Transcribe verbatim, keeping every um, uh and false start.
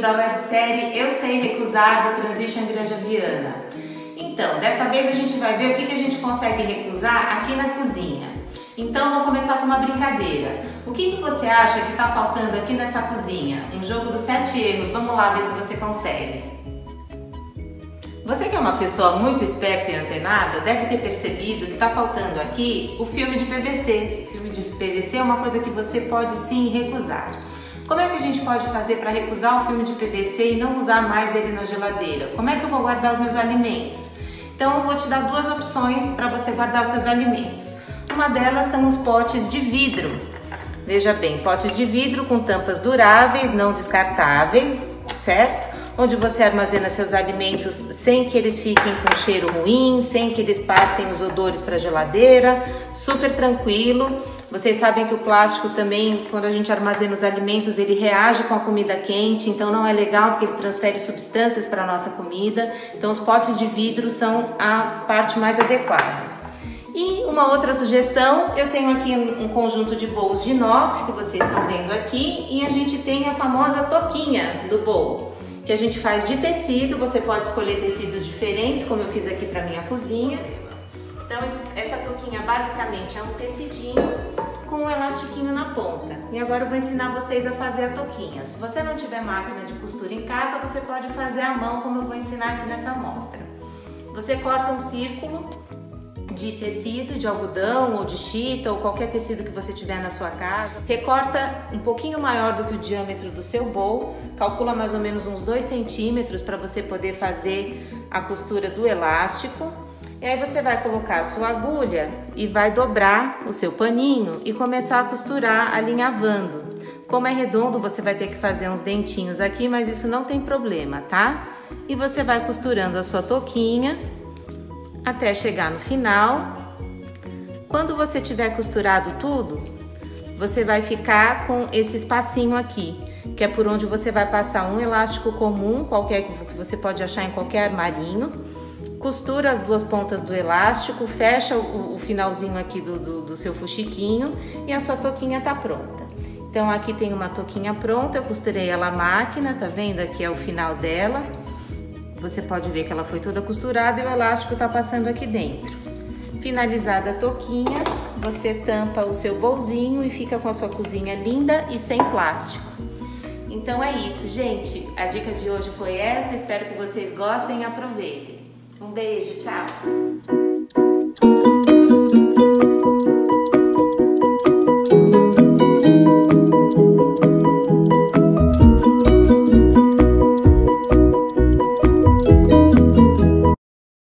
vídeo da websérie Eu Sei Recusar, do Transition Granja Viana. Então, dessa vez a gente vai ver o que que a gente consegue recusar aqui na cozinha. Então, vou começar com uma brincadeira. O que que você acha que está faltando aqui nessa cozinha? Um jogo dos sete erros. Vamos lá ver se você consegue. Você que é uma pessoa muito esperta e antenada, deve ter percebido que está faltando aqui o filme de P V C. O filme de P V C é uma coisa que você pode sim recusar. Como é que a gente pode fazer para recusar o filme de P V C e não usar mais ele na geladeira? Como é que eu vou guardar os meus alimentos? Então eu vou te dar duas opções para você guardar os seus alimentos. Uma delas são os potes de vidro. Veja bem, potes de vidro com tampas duráveis, não descartáveis, certo? Onde você armazena seus alimentos sem que eles fiquem com cheiro ruim, sem que eles passem os odores para a geladeira, super tranquilo. Vocês sabem que o plástico também, quando a gente armazena os alimentos, ele reage com a comida quente, então não é legal porque ele transfere substâncias para a nossa comida. Então os potes de vidro são a parte mais adequada. E uma outra sugestão, eu tenho aqui um conjunto de bowls de inox, que vocês estão vendo aqui, e a gente tem a famosa toquinha do bowl, que a gente faz de tecido. Você pode escolher tecidos diferentes, como eu fiz aqui para minha cozinha. Então isso, essa touquinha basicamente é um tecidinho com um elastiquinho na ponta. E agora eu vou ensinar vocês a fazer a touquinha. Se você não tiver máquina de costura em casa, você pode fazer à mão, como eu vou ensinar aqui nessa amostra. Você corta um círculo de tecido, de algodão ou de chita ou qualquer tecido que você tiver na sua casa. Recorta um pouquinho maior do que o diâmetro do seu bowl, calcula mais ou menos uns dois centímetros para você poder fazer a costura do elástico. E aí você vai colocar a sua agulha e vai dobrar o seu paninho e começar a costurar alinhavando. Como é redondo, você vai ter que fazer uns dentinhos aqui, mas isso não tem problema, tá? E você vai costurando a sua touquinha até chegar no final. Quando você tiver costurado tudo, você vai ficar com esse espacinho aqui, que é por onde você vai passar um elástico comum, qualquer que você pode achar em qualquer armarinho. Costura as duas pontas do elástico, fecha o, o finalzinho aqui do, do, do seu fuxiquinho e a sua touquinha tá pronta. Então aqui tem uma touquinha pronta, eu costurei ela à máquina, tá vendo? Aqui é o final dela. Você pode ver que ela foi toda costurada e o elástico está passando aqui dentro. Finalizada a touquinha, você tampa o seu bolzinho e fica com a sua cozinha linda e sem plástico. Então é isso, gente. A dica de hoje foi essa. Espero que vocês gostem e aproveitem. Um beijo, tchau!